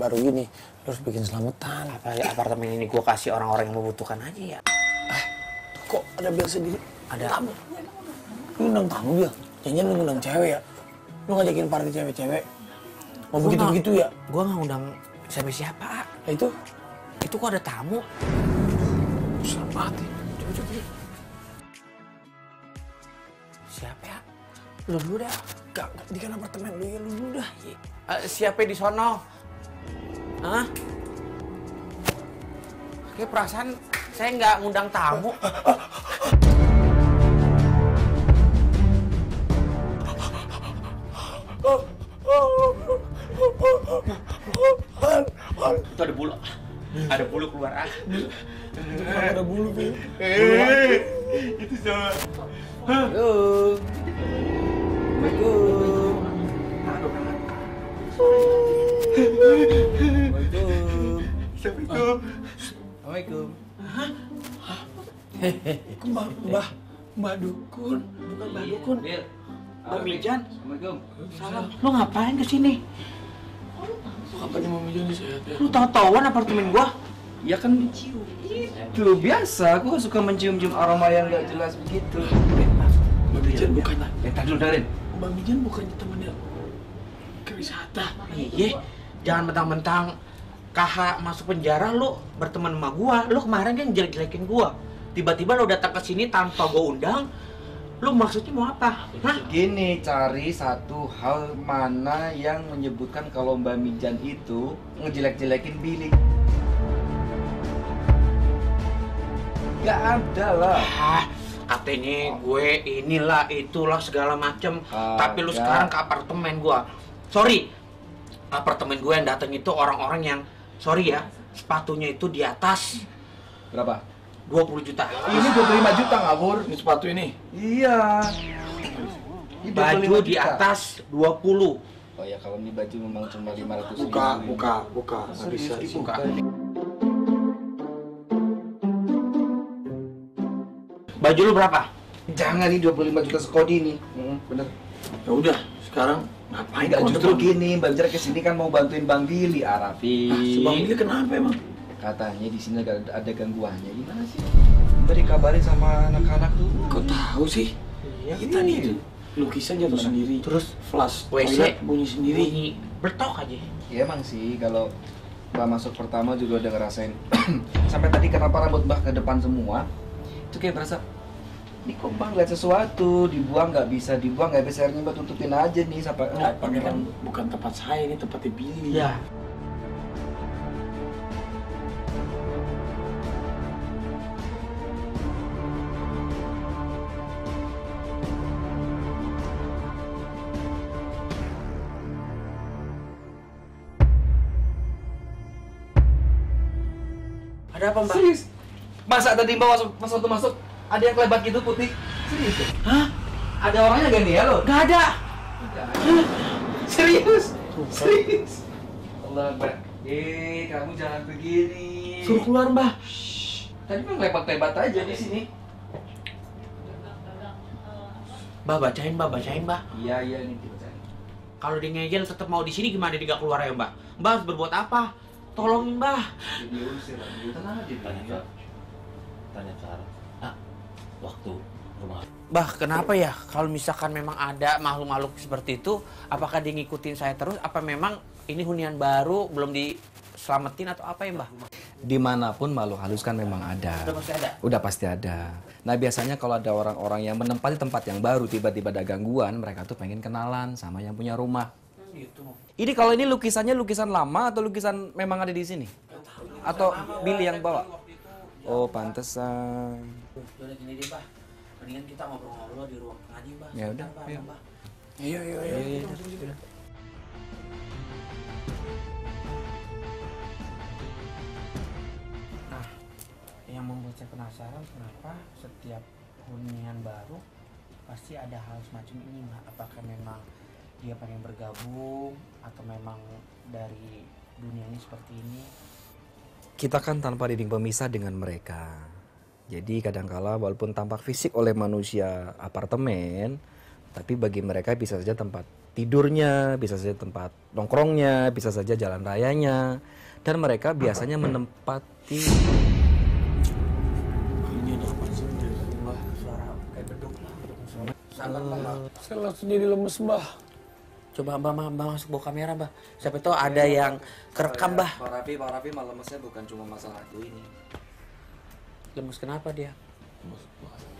apartemen baru gini, lu harus bikin selamatan. Apa apartemen ini gua kasih orang-orang yang membutuhkan aja ya? Ah, kok ada bill sedih? Ada tamu. Lu undang tamu ya? Jangan lu undang cewek ya? Lu ngajakin party cewek-cewek? Mau begitu-begitu ya? Gua nggak undang siapa-siapa. Ya itu? Itu kok ada tamu? Serem banget. Coba. Siapa ya? Lu dulu dah. Gak, di kan apartemen lu ya, lu dulu dah. Siapa di sono? Hah? Oke, perasaan saya nggak ngundang tamu. Itu ada bulu. Ada bulu keluar, ah. Ada bulu, Pi. Itu sama. Halo. Assalamualaikum. Assalamualaikum. Assalamualaikum. Hah? Mbah Dukun. Bukan Mbah Dukun. Mbah Mijan. Assalamualaikum. Salam. Lo ngapain kesini? Kapan mau Mijan sehat ya? Lu tahu-tahuan apartemen gua? Ya kan mencium. Itu biasa, aku suka mencium-cium aroma yang gak jelas begitu. Mbak Mijan bukan lah. Entar dulu Darin. Mbak Mijan bukannya temennya ke wisata. Iya, jangan mentang-mentang KH masuk penjara lu berteman sama gua. Lu kemarin kan jelek-jelekin gua. Tiba-tiba lu datang ke sini tanpa gua undang. Lu maksudnya mau apa? Hah? Gini, cari satu hal mana yang menyebutkan kalau Mbak Mijan itu ngejelek-jelekin Billy. Gak ada lah. Ah, katanya gue inilah itulah segala macem. Tapi lu sekarang ke apartemen gue. Sorry, apartemen gue yang datang itu orang-orang yang, sorry ya, sepatunya itu di atas. Berapa? 20 juta. Ini 25 juta ngawur, ini sepatu ini. Iya. Ini baju di atas 20. Oh ya, kalau ini baju memang cuma 500. Buka. Nggak bisa dibuka. Baju lu berapa? Jangan nih 25 juta sekodi nih. Bener. Ya udah, sekarang ngapain? Enggak, justru gini, Bang Jer kesini kan mau bantuin Bang Billy, RAFFI. Si Bang Billy kenapa emang? Katanya di sini ada gangguannya, gimana sih? Beri kabarin sama anak-anak dulu. Kok tahu sih? Iya, kita nih itu lukisan jatuh sendiri. Terus flash WC bunyi sendiri. Bertok aja. Ya emang sih kalau Mbak masuk pertama juga udah ngerasain. Sampai tadi kenapa rambut Mbak ke depan semua? Itu kayak berasa ini kok Mbak lihat sesuatu, dibuang nggak bisa akhirnya Mbak tutupin aja nih sampai bukan tempat saya, ini tempatnya Billy. Iya. Ada apa, Mbak? Serius? Masa tadi Mbak masuk ada yang kelebat gitu putih? Serius ya? Hah? Ada orangnya gak nih ya lo? Gak ada! Serius? Allah, Mbak. Kamu jangan begini. Suruh keluar, Mbak. Shhh. Tadi mah kelebat-kelebat aja di sini. Mbak, bacain, Mbak. Iya, nih bacain. Kalau dia ngejel tetap mau di sini gimana dia gak keluar ya, Mbak? Mbak harus berbuat apa? Tolongin, Mbah. Tanya ke arah. Waktu rumah. Bah, kenapa ya? Kalau misalkan memang ada makhluk-makhluk seperti itu, apakah dia ngikutin saya terus? Apa memang ini hunian baru belum diselamatin atau apa ya, Mbah? Dimanapun makhluk halus kan memang ada. Udah pasti ada. Nah, biasanya kalau ada orang-orang yang menempati tempat yang baru tiba-tiba ada gangguan, mereka tuh pengen kenalan sama yang punya rumah. Gitu. Ini kalau ini lukisannya lukisan lama atau lukisan memang ada di sini? Atau Billy yang bawa? Oh, pantesan. Udah gini deh, Mbah. Mendingan kita ngobrol-ngobrol di ruang ngaji, Mbah. Ya udah, Mbah. Iya. Nah, yang membuat saya penasaran kenapa setiap hunian baru pasti ada hal semacam ini, Mbah. Apakah memang dia pengen bergabung atau memang dari dunianya seperti ini? Kita kan tanpa dinding pemisah dengan mereka. Jadi kadangkala walaupun tampak fisik oleh manusia apartemen, tapi bagi mereka bisa saja tempat tidurnya, bisa saja tempat nongkrongnya, bisa saja jalan rayanya, dan mereka biasanya menempati. Ini apa sih? Mbah, suara kayak beduk lah. Sangat lemas. Saya langsung jadi lemes, Mbah. Coba Mbah masuk bawa kamera, Mbah. Siapa tahu ada yang kerekam, Mbah. Pak Raffi malah lemesnya bukan cuma masalah itu ini. Lemes kenapa dia? Lemes banget.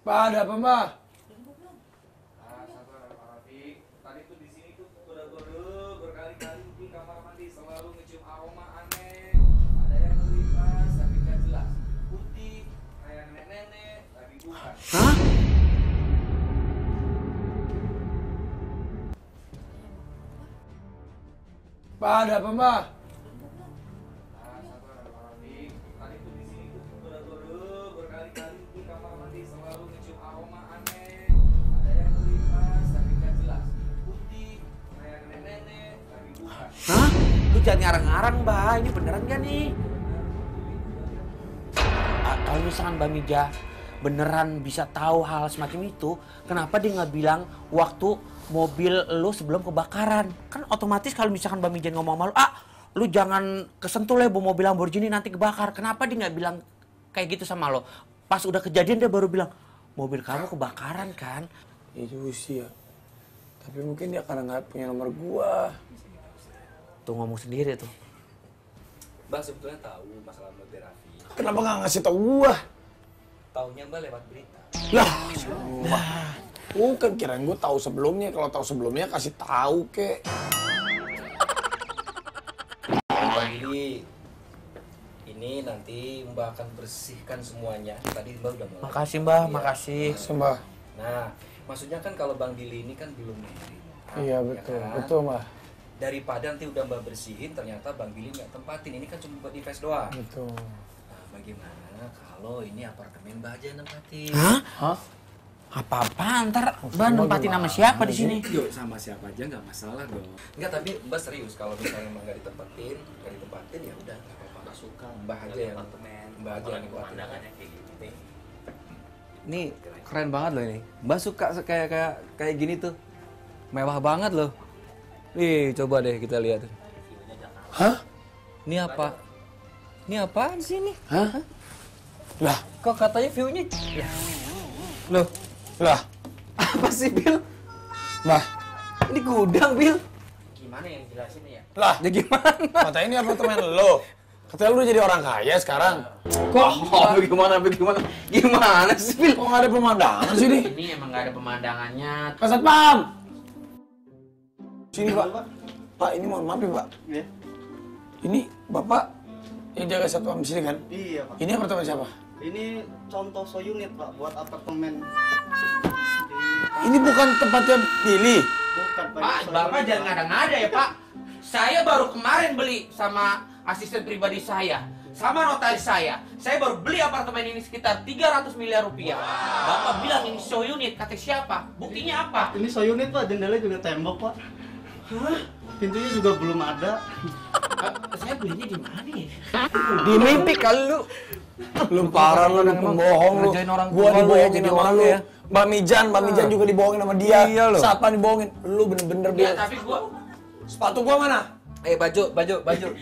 Pak, ada apa, Mbak? Nah, sabar, Pak Rafi. Tadi tuh di sini tuh gode-gode berkali-kali di kamar mandi selalu ngecium aroma aneh. Ada yang terlipas, tapi nggak jelas. Putih, kayak nenek-nenek, tapi bukan. Hah? Pak, ada apa, Mbak? Jangan ngarang-ngarang, Mbah. Ini beneran gak nih? Kalau misalkan Mbah Mija beneran bisa tahu hal semacam itu, kenapa dia nggak bilang waktu mobil lu sebelum kebakaran? Kan otomatis kalau misalkan Mbah Mija ngomong sama lu, lu jangan kesentuh lah bu mobil Lamborghini nanti kebakar. Kenapa dia nggak bilang kayak gitu sama lo? Pas udah kejadian dia baru bilang, mobil kamu kebakaran kan? Iya juga sih ya. Tapi mungkin dia karena nggak punya nomor gua. Tuh ngomong sendiri tuh. Mbak sebetulnya tahu masalah mobil Raffi. Kenapa nggak ngasih tau gua? Taunya Mbak lewat berita. Lah, bukan kirain gua tahu sebelumnya. Kalau tahu sebelumnya kasih tahu kek. Jadi ini nanti Mbak akan bersihkan semuanya. Tadi Mbak udah mulai. Makasih Mbak, ya. Makasih Mbak. Nah, maksudnya kan kalau Bang Billy ini kan belum married. Iya betul, ya kan? Betul Mbak. Daripada nanti udah Mbak bersihin, ternyata Bang Billy nggak tempatin. Ini kan cuma buat di face doang. Betul. Nah, bagaimana kalau ini apartemen Mbak aja yang nempatin? Hah? Apa-apa ntar Mbak nempatin sama siapa di sini? Yuk, sama siapa aja nggak masalah dong. Nggak, tapi Mbak serius. Kalau misalnya Mbak nggak ditempatin ya udah. Nggak apa-apa, nggak suka. Mbak aja yang apartemen. Mbak aja yang pemandangannya kayak gitu. Ini keren banget loh ini. Mbak suka kayak gini tuh. Mewah banget loh. Nih, coba deh kita lihat. Hah? Ini apa? Ini apaan sih ini? Hah? Lah, kok katanya view-nya? Loh, lah. Apa sih, Bil? Lah, ini gudang, Bil. Gimana yang jelasin ya? Lah, ya gimana? Katanya ini apartemen lo. Katanya lu jadi orang kaya sekarang. Kok? Oh, gimana sih, Bil? Kok nggak ada pemandangan sih ini? Ini emang nggak ada pemandangannya. Kasat pam. Sini Pak. Pak, ini mohon maaf ya Pak. Iya. Ini Bapak yang jaga satpam sini kan? Iya Pak. Ini apartemen siapa? Ini contoh unit Pak, buat apartemen. Ini bukan tempatnya Billy. Bukan Pak. Pak, Bapak jangan ngada-ngada ya Pak. Saya baru kemarin beli sama asisten pribadi saya. Sama notaris saya baru beli apartemen ini sekitar 300 miliar rupiah. Wow. Bapak bilang ini show unit, kata siapa? Buktinya apa? Ini show unit Pak, jendela juga tembok Pak. Hah? Pintunya juga belum ada. Saya belinya di mana ya? Di mimpi kali lu. Lu parah lu, pembohong lu. Gua dibohongin sama lu ya. Mbah Mijan juga dibohongin sama dia. Iya, Satpam dibohongin. Lu bener-bener biasa. Ya, tapi gua... Sepatu gua mana? Eh, baju.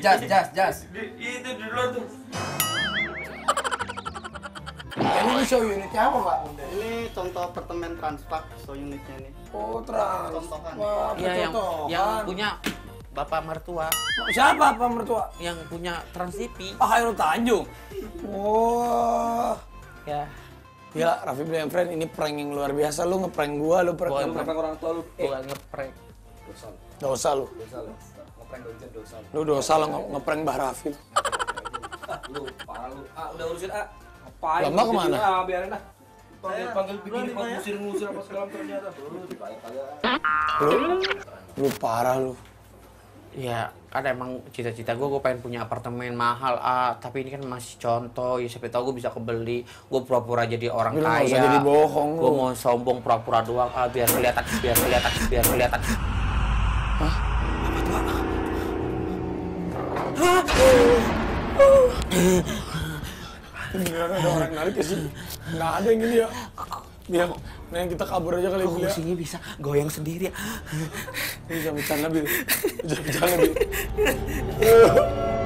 Jas. Itu di luar tuh. Ini show unitnya apa, Pak? Ini contoh apartemen Transpak, show unitnya nih. Oh, Transpak. Iya, yang punya Bapak Mertua. Siapa Bapak Mertua? Yang punya Transtv. Ah, Hairul Tanjung. Wah. Ya. Gila, Raffi bilang friend, ini prank yang luar biasa. Lu ngeprank gua, lu ngeprank orang tua lu. Bukan ngeprank. Dosa lu. Ngeprank dosa lu. Lu dosa lu ngeprank Mbah Raffi. Lu, parah lu. Udah urusin A. Apain? Lama kemana? Biarin lah. Panggil bikin ngusir apa segala ternyata. Lu parah lu. Ya, kan emang cita-cita gue pengen punya apartemen mahal, tapi ini kan masih contoh, ya siapa tahu gue bisa kebeli. Gue pura-pura jadi orang kaya. Jadi bohong. Gue mau sombong pura-pura doang, biar kelihatan, biar kelihatan. Hah? Apa tuh? Gila, ada orang narik ya sih. Nggak ada yang gini ya. Iya, neng kita kabur aja kali ini. Kucingnya bisa goyang sendiri ya. Bisa bercanda, Bil. Bisa bercanda, Bil.